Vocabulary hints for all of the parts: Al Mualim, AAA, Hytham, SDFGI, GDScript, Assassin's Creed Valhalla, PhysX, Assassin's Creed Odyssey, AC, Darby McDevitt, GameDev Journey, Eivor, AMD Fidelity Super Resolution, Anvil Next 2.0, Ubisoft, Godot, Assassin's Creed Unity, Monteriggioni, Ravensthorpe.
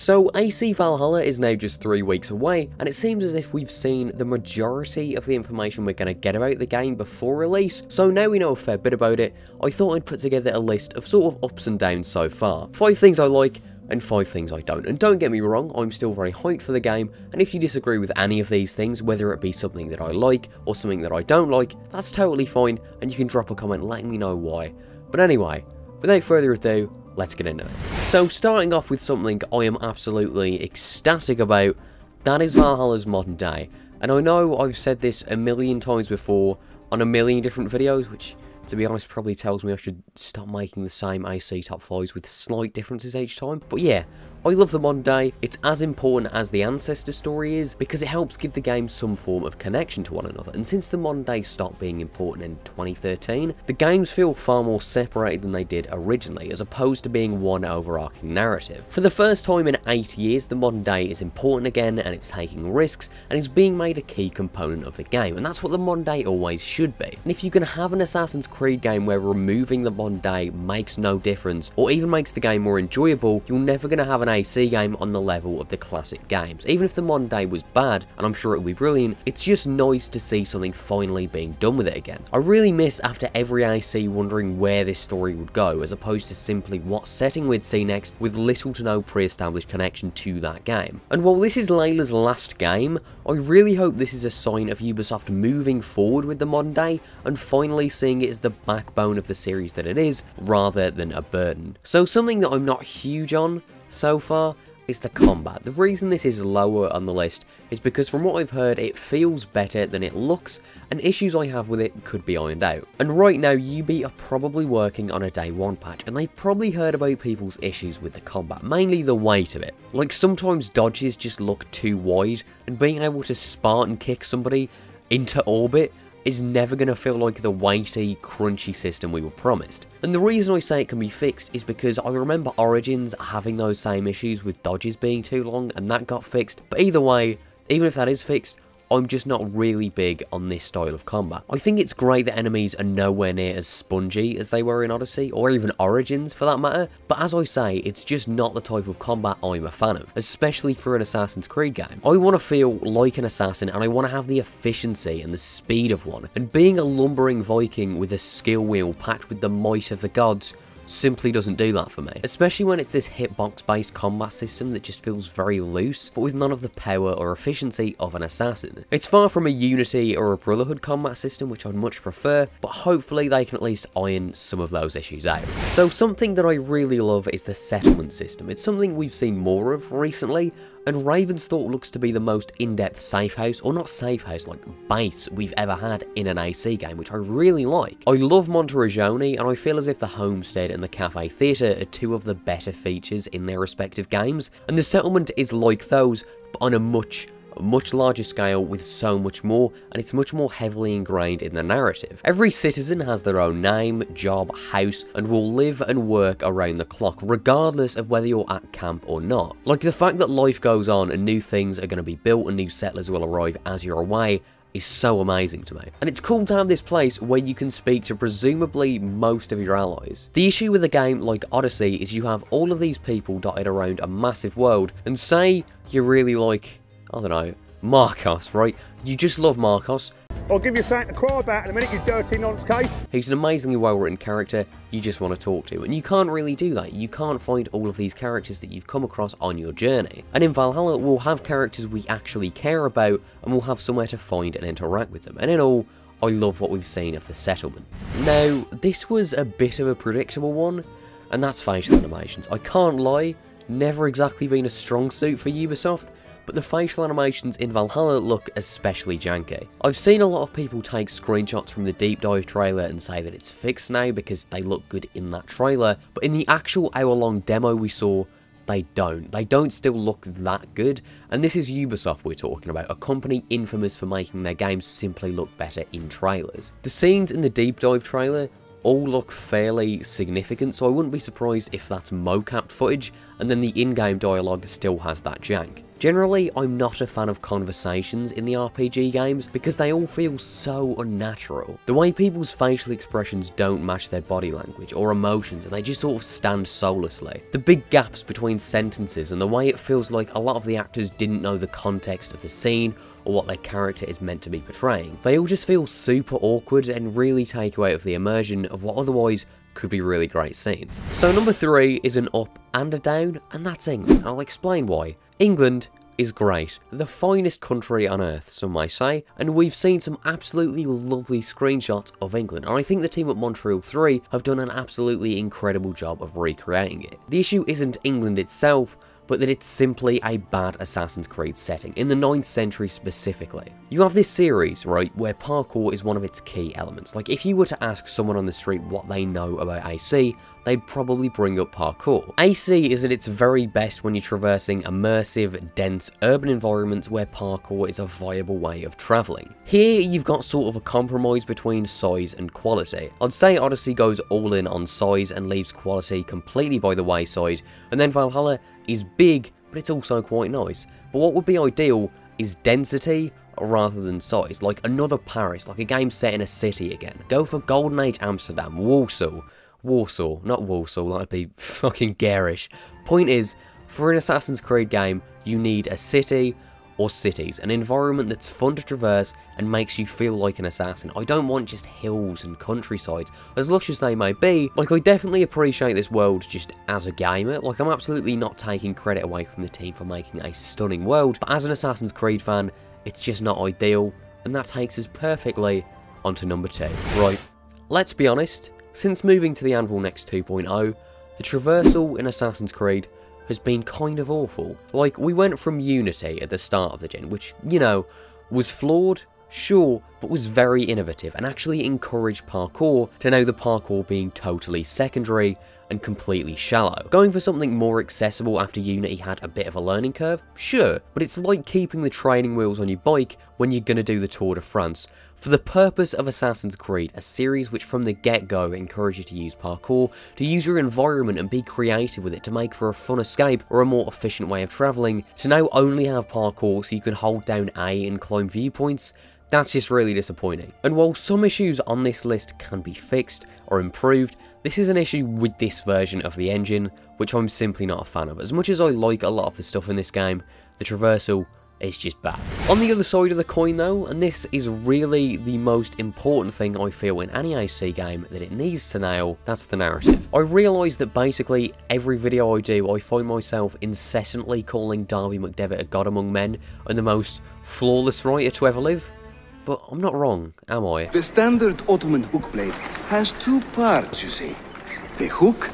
So AC Valhalla is now just 3 weeks away, and it seems as if we've seen the majority of the information we're going to get about the game before release, so now we know a fair bit about it. I thought I'd put together a list of sort of ups and downs so far. 5 things I like, and 5 things I don't. And don't get me wrong, I'm still very hyped for the game, and if you disagree with any of these things, whether it be something that I like or something that I don't like, that's totally fine, and you can drop a comment letting me know why. But anyway, without further ado, let's get into it. So starting off with something I am absolutely ecstatic about, that is Valhalla's modern day. And I know I've said this a million times before on a million different videos, which, to be honest, probably tells me I should stop making the same AC top 5s with slight differences each time. But yeah, I love the modern day. It's as important as the ancestor story is, because it helps give the game some form of connection to one another. And since the modern day stopped being important in 2013, the games feel far more separated than they did originally, as opposed to being one overarching narrative. For the first time in 8 years, the modern day is important again, and it's taking risks, and it's being made a key component of the game. And that's what the modern day always should be. And if you can have an Assassin's Creed game where removing the modern day makes no difference or even makes the game more enjoyable, you're never going to have an AC game on the level of the classic games. Even if the modern day was bad, and I'm sure it would be brilliant, it's just nice to see something finally being done with it again. I really miss after every AC wondering where this story would go, as opposed to simply what setting we'd see next with little to no pre-established connection to that game. And while this is Layla's last game, I really hope this is a sign of Ubisoft moving forward with the modern day and finally seeing it as the backbone of the series that it is, rather than a burden. So something that I'm not huge on so far is the combat. The reason this is lower on the list is because from what I've heard, it feels better than it looks, and issues I have with it could be ironed out. And right now, Ubi are probably working on a day one patch, and they've probably heard about people's issues with the combat, mainly the weight of it. Like, sometimes dodges just look too wide, and being able to Spartan kick somebody into orbit is never going to feel like the weighty, crunchy system we were promised. And the reason I say it can be fixed is because I remember Origins having those same issues with dodges being too long, and that got fixed. But either way, even if that is fixed, I'm just not really big on this style of combat. I think it's great that enemies are nowhere near as spongy as they were in Odyssey, or even Origins for that matter, but as I say, it's just not the type of combat I'm a fan of, especially for an Assassin's Creed game. I want to feel like an assassin, and I want to have the efficiency and the speed of one, and being a lumbering Viking with a skill wheel packed with the might of the gods simply doesn't do that for me, especially when it's this hitbox-based combat system that just feels very loose, but with none of the power or efficiency of an assassin. It's far from a Unity or a Brotherhood combat system, which I'd much prefer, but hopefully they can at least iron some of those issues out. So something that I really love is the settlement system. It's something we've seen more of recently, and Ravensthorpe looks to be the most in-depth safe house, or not safe house, like base we've ever had in an AC game, which I really like. I love Monteriggioni, and I feel as if the Homestead and the Cafe Theatre are two of the better features in their respective games, and the settlement is like those, but on a much larger scale with so much more, and it's much more heavily ingrained in the narrative. Every citizen has their own name, job, house, and will live and work around the clock, regardless of whether you're at camp or not. Like, the fact that life goes on and new things are going to be built and new settlers will arrive as you're away is so amazing to me. And it's cool to have this place where you can speak to presumably most of your allies. The issue with a game like Odyssey is you have all of these people dotted around a massive world, and say you really like, I don't know, Marcos, right? You just love Marcos. I'll give you something to cry about in a minute, you dirty nonce case. He's an amazingly well-written character you just want to talk to, and you can't really do that. You can't find all of these characters that you've come across on your journey. And in Valhalla, we'll have characters we actually care about, and we'll have somewhere to find and interact with them. And in all, I love what we've seen of the settlement. Now, this was a bit of a predictable one, and that's facial animations. I can't lie, never exactly been a strong suit for Ubisoft, but the facial animations in Valhalla look especially janky. I've seen a lot of people take screenshots from the deep dive trailer and say that it's fixed now because they look good in that trailer, but in the actual hour-long demo we saw, they don't still look that good, and this is Ubisoft we're talking about, a company infamous for making their games simply look better in trailers. The scenes in the deep dive trailer all look fairly significant, so I wouldn't be surprised if that's mocapped footage, and then the in-game dialogue still has that jank. Generally, I'm not a fan of conversations in the RPG games because they all feel so unnatural. The way people's facial expressions don't match their body language or emotions, and they just sort of stand soullessly. The big gaps between sentences and the way it feels like a lot of the actors didn't know the context of the scene or what their character is meant to be portraying. They all just feel super awkward and really take away of the immersion of what otherwise could be really great scenes. So number 3 is an up and a down, and that's England. I'll explain why. England is great, the finest country on earth, some might say, and we've seen some absolutely lovely screenshots of England, and I think the team at Montreal 3 have done an absolutely incredible job of recreating it. The issue isn't England itself, but that it's simply a bad Assassin's Creed setting, in the 9th century specifically. You have this series, right, where parkour is one of its key elements. Like, if you were to ask someone on the street what they know about AC, they'd probably bring up parkour. AC is at its very best when you're traversing immersive, dense urban environments where parkour is a viable way of travelling. Here, you've got sort of a compromise between size and quality. I'd say Odyssey goes all in on size and leaves quality completely by the wayside, and then Valhalla is big, but it's also quite nice. But what would be ideal is density rather than size, like another Paris, like a game set in a city again. Go for Golden Age Amsterdam, Warsaw, not Walsall, that'd be fucking garish. Point is, for an Assassin's Creed game, you need a city or cities, an environment that's fun to traverse and makes you feel like an assassin. I don't want just hills and countrysides, as lush as they may be. Like, I definitely appreciate this world just as a gamer. Like, I'm absolutely not taking credit away from the team for making a stunning world, but as an Assassin's Creed fan, it's just not ideal, and that takes us perfectly onto number 2. Right, let's be honest. Since moving to the Anvil Next 2.0, the traversal in Assassin's Creed has been kind of awful. Like, we went from Unity at the start of the gen, which, you know, was flawed, sure, but was very innovative and actually encouraged parkour, to now the parkour being totally secondary and completely shallow. Going for something more accessible after Unity had a bit of a learning curve? Sure, but it's like keeping the training wheels on your bike when you're gonna do the Tour de France. For the purpose of Assassin's Creed, a series which from the get-go encouraged you to use parkour, to use your environment and be creative with it to make for a fun escape or a more efficient way of travelling, to now only have parkour so you can hold down A and climb viewpoints, that's just really disappointing. And while some issues on this list can be fixed or improved, this is an issue with this version of the engine, which I'm simply not a fan of. As much as I like a lot of the stuff in this game, the traversal is just bad. On the other side of the coin though, and this is really the most important thing I feel in any AC game that it needs to nail, that's the narrative. I realise that basically every video I do, I find myself incessantly calling Darby McDevitt a god among men and the most flawless writer to ever live. But I'm not wrong, am I? The standard Ottoman hook blade has 2 parts, you see. The hook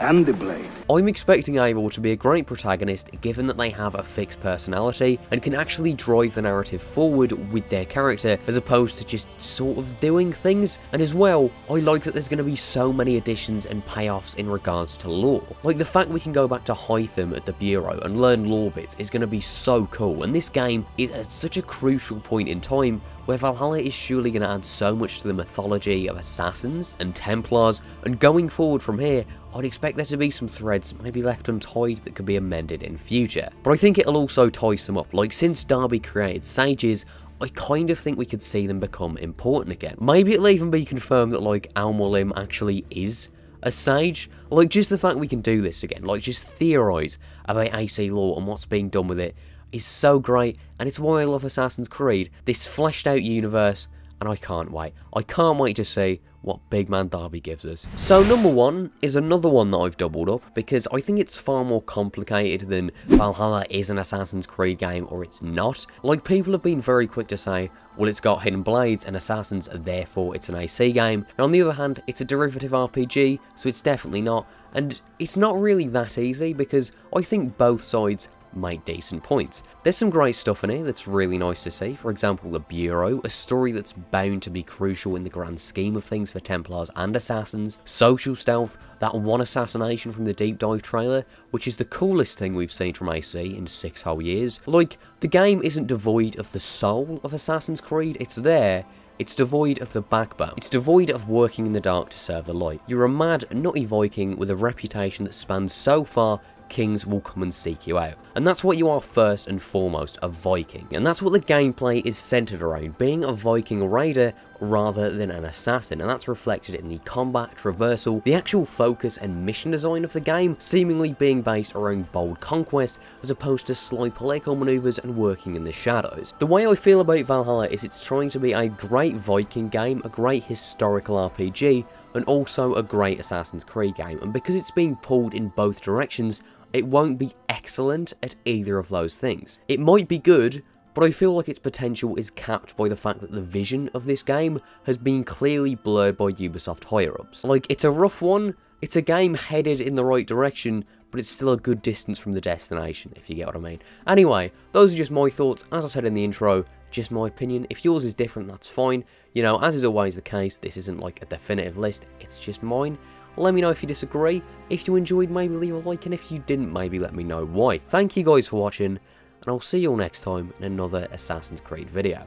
and the blade. I'm expecting Eivor to be a great protagonist given that they have a fixed personality and can actually drive the narrative forward with their character as opposed to just sort of doing things. And as well, I like that there's going to be so many additions and payoffs in regards to lore. Like the fact we can go back to Hytham at the Bureau and learn lore bits is going to be so cool, and this game is at such a crucial point in time where Valhalla is surely going to add so much to the mythology of assassins and Templars, and going forward from here, I'd expect there to be some threads maybe left untied that could be amended in future. But I think it'll also tie some up. Like, since Darby created sages, I kind of think we could see them become important again. Maybe it'll even be confirmed that, like, Al Mualim actually is a sage. Like, just the fact we can do this again, like, just theorise about AC lore and what's being done with it, is so great, and it's why I love Assassin's Creed, this fleshed out universe, and I can't wait. I can't wait to see what Big Man Darby gives us. So number 1 is another one that I've doubled up because I think it's far more complicated than Valhalla is an Assassin's Creed game or it's not. Like, people have been very quick to say, well, it's got hidden blades and assassins, therefore it's an AC game. And on the other hand, it's a derivative RPG, so it's definitely not. And it's not really that easy because I think both sides make decent points. There's some great stuff in here that's really nice to see. For example, the Bureau, a story that's bound to be crucial in the grand scheme of things for Templars and Assassins. Social stealth, that one assassination from the Deep Dive trailer, which is the coolest thing we've seen from AC in 6 whole years. Like, the game isn't devoid of the soul of Assassin's Creed, it's there. It's devoid of the backbone. It's devoid of working in the dark to serve the light. You're a mad, nutty Viking with a reputation that spans so far kings will come and seek you out. And that's what you are first and foremost, a Viking. And that's what the gameplay is centered around, being a Viking raider rather than an assassin, and that's reflected in the combat, traversal, the actual focus and mission design of the game, seemingly being based around bold conquest as opposed to sly political maneuvers and working in the shadows. The way I feel about Valhalla is it's trying to be a great Viking game, a great historical RPG, and also a great Assassin's Creed game, and because it's being pulled in both directions, it won't be excellent at either of those things. It might be good, but I feel like its potential is capped by the fact that the vision of this game has been clearly blurred by Ubisoft higher-ups. Like, it's a rough one, it's a game headed in the right direction, but it's still a good distance from the destination, if you get what I mean. Anyway, those are just my thoughts, as I said in the intro, just my opinion. If yours is different, that's fine. You know, as is always the case, this isn't like a definitive list, it's just mine. Let me know if you disagree. If you enjoyed, maybe leave a like, and if you didn't, maybe let me know why. Thank you guys for watching, and I'll see you all next time in another Assassin's Creed video.